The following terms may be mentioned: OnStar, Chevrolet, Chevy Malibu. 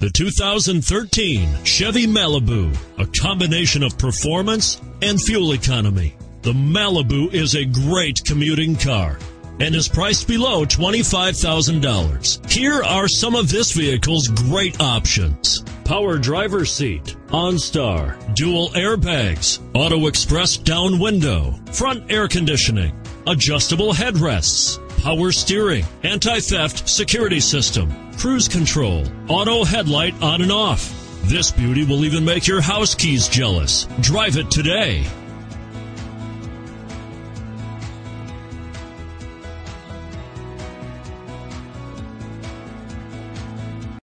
The 2013 Chevy Malibu, a combination of performance and fuel economy. The Malibu is a great commuting car and is priced below $25,000. Here are some of this vehicle's great options: power driver's seat, OnStar, dual airbags, auto express down window, front air conditioning, adjustable headrests, power steering, anti-theft security system, cruise control, auto headlight on and off. This beauty will even make your house keys jealous. Drive it today.